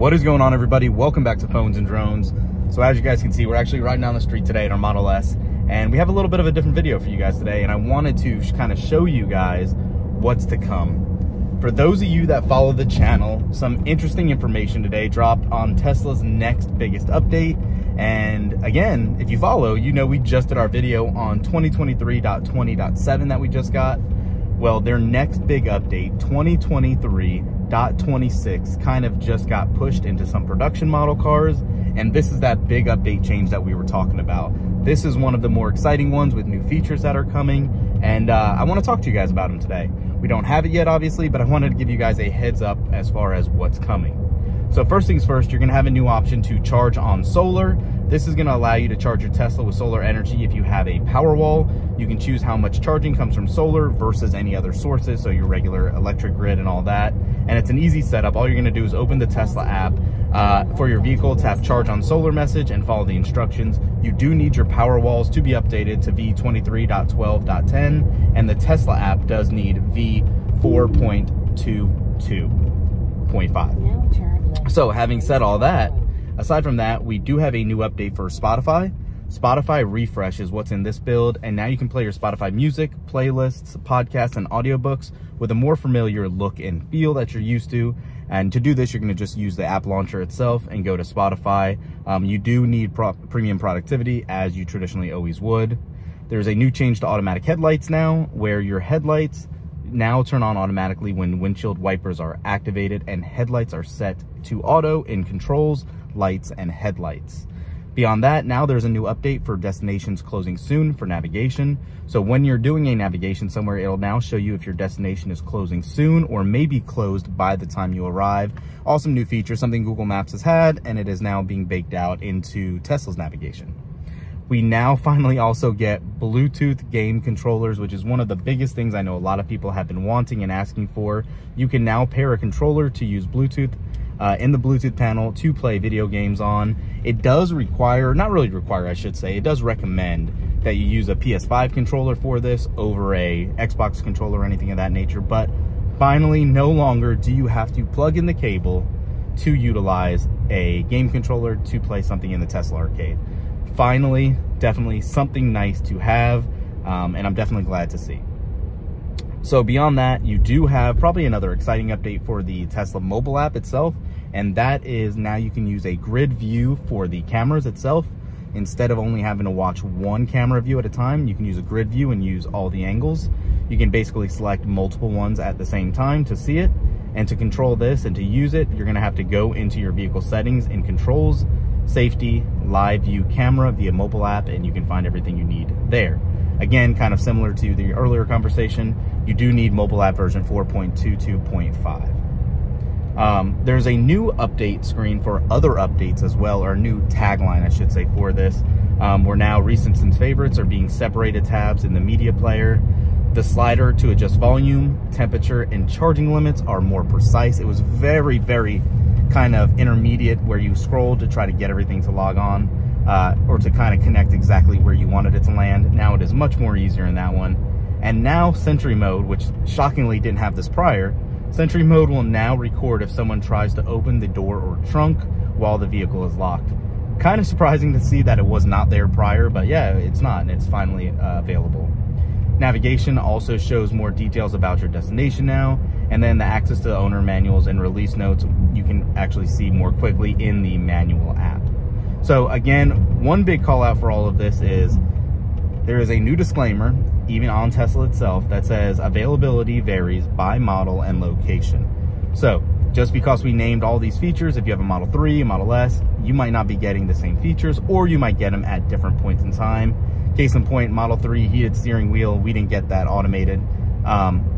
What is going on, everybody? Welcome back to Phones and Drones. So as you guys can see, we're actually riding down the street today in our Model S, and we have a little bit of a different video for you guys today, and I wanted to kind of show you guys what's to come. For those of you that follow the channel, some interesting information today dropped on Tesla's next biggest update. And again, if you follow, you know we just did our video on 2023.20.7 that we just got. Well, their next big update, 2023.26, kind of just got pushed into some production model cars, and this is that big update change that we were talking about. This is one of the more exciting ones with new features that are coming, and I want to talk to you guys about them today. We don't have it yet, obviously, but I wanted to give you guys a heads up as far as what's coming. So first things first, you're gonna have a new option to charge on solar. This is gonna allow you to charge your Tesla with solar energy if you have a Powerwall. You can choose how much charging comes from solar versus any other sources, so your regular electric grid and all that. And it's an easy setup. All you're gonna do is open the Tesla app for your vehicle, tap charge on solar message, and follow the instructions. You do need your Powerwalls to be updated to V23.12.10, and the Tesla app does need V4.22.5. So having said all that, aside from that, we do have a new update for Spotify. Spotify Refresh is what's in this build, and now you can play your Spotify music, playlists, podcasts, and audiobooks with a more familiar look and feel that you're used to. And to do this, you're going to just use the app launcher itself and go to Spotify. You do need premium productivity, as you traditionally always would. There's a new change to automatic headlights now, where your headlights now turn on automatically when windshield wipers are activated, and headlights are set to auto in controls, lights, and headlights. Beyond that, now there's a new update for destinations closing soon for navigation. So when you're doing a navigation somewhere, it'll now show you if your destination is closing soon or may be closed by the time you arrive. Awesome new feature, something Google Maps has had, and it is now being baked out into Tesla's navigation. We now finally also get Bluetooth game controllers, which is one of the biggest things I know a lot of people have been wanting and asking for. You can now pair a controller to use Bluetooth in the Bluetooth panel to play video games on. It does require, not really require, I should say, it does recommend that you use a PS5 controller for this over a Xbox controller or anything of that nature. But finally, no longer do you have to plug in the cable to utilize a game controller to play something in the Tesla arcade. Finally, definitely something nice to have, and I'm definitely glad to see. So beyond that, you do have probably another exciting update for the Tesla mobile app itself, and that is now you can use a grid view for the cameras itself. Instead of only having to watch one camera view at a time, you can use a grid view and use all the angles. You can basically select multiple ones at the same time to see it, and to control this and to use it, you're gonna have to go into your vehicle settings and controls, safety, live view camera via mobile app, and you can find everything you need there. Again, kind of similar to the earlier conversation, you do need mobile app version 4.22.5. There's a new update screen for other updates as well, or a new tagline, I should say, for this. Where now recent and favorites are being separated tabs in the media player. The slider to adjust volume, temperature, and charging limits are more precise. It was very, very kind of intermediate, where you scroll to try to get everything to log on or to kind of connect exactly where you wanted it to land. Now it is much more easier in that one. And now Sentry Mode, which shockingly didn't have this prior, Sentry Mode will now record if someone tries to open the door or trunk while the vehicle is locked. Kind of surprising to see that it was not there prior, but yeah, it's not, and it's finally available. Navigation also shows more details about your destination now, and then the access to the owner manuals and release notes you can actually see more quickly in the manual app. So again, one big call out for all of this is there is a new disclaimer, even on Tesla itself, that says availability varies by model and location. So just because we named all these features, if you have a Model 3, a Model S, you might not be getting the same features, or you might get them at different points in time. Case in point, Model 3 heated steering wheel, we didn't get that automated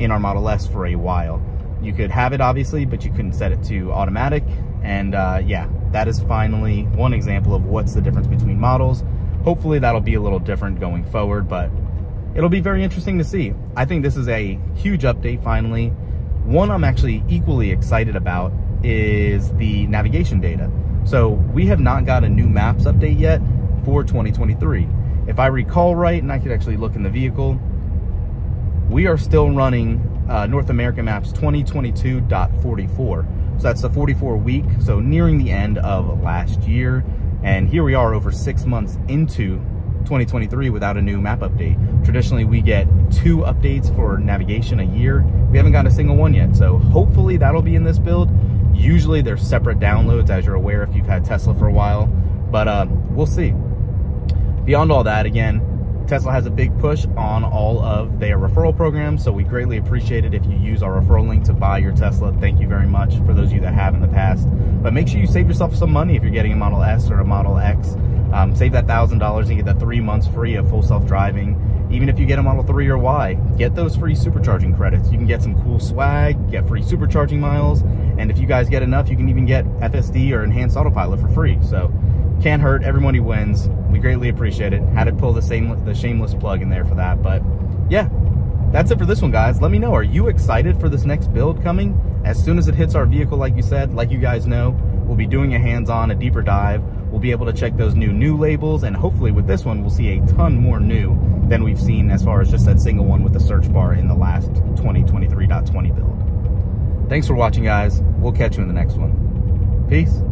in our Model S for a while. You could have it obviously, but you couldn't set it to automatic. And yeah, that is finally one example of what's the difference between models. Hopefully that'll be a little different going forward, but it'll be very interesting to see. I think this is a huge update finally. One I'm actually equally excited about is the navigation data. So we have not got a new maps update yet for 2023. If I recall right, and I could actually look in the vehicle, we are still running North American Maps 2022.44. So that's the 44 week, so nearing the end of last year. And here we are over 6 months into 2023 without a new map update. Traditionally, we get 2 updates for navigation a year. We haven't gotten a single one yet, so hopefully that'll be in this build. Usually they're separate downloads, as you're aware if you've had Tesla for a while, but we'll see. Beyond all that, again, Tesla has a big push on all of their referral programs, so we greatly appreciate it if you use our referral link to buy your Tesla. Thank you very much for those of you that have in the past. But make sure you save yourself some money if you're getting a Model S or a Model X. Save that $1,000 and get that 3 months free of full self-driving. Even if you get a Model 3 or Y, get those free supercharging credits. You can get some cool swag, get free supercharging miles, and if you guys get enough, you can even get FSD or Enhanced Autopilot for free. So can't hurt, everybody wins. We greatly appreciate it. Had to pull the shameless plug in there for that, but yeah, that's it for this one, guys. Let me know, are you excited for this next build coming? As soon as it hits our vehicle, like you said, like you guys know, we'll be doing a hands-on, a deeper dive. We'll be able to check those new labels, and hopefully with this one, we'll see a ton more new than we've seen as far as just that single one with the search bar in the last 2023.20 build. Thanks for watching, guys. We'll catch you in the next one. Peace.